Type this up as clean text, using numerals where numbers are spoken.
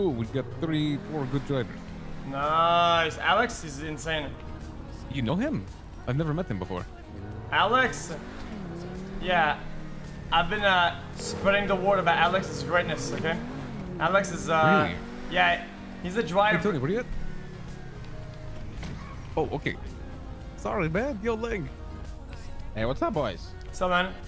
Ooh, we got 3, 4 good drivers. Nice. Alex is insane. You know him? I've never met him before. Alex? Yeah. I've been spreading the word about Alex's greatness, okay? Alex is really? Yeah, he's a driver. Hey, Tony, where are you at? Oh, okay. Sorry, man. Yo, Ling. Hey, what's up, boys? So, man.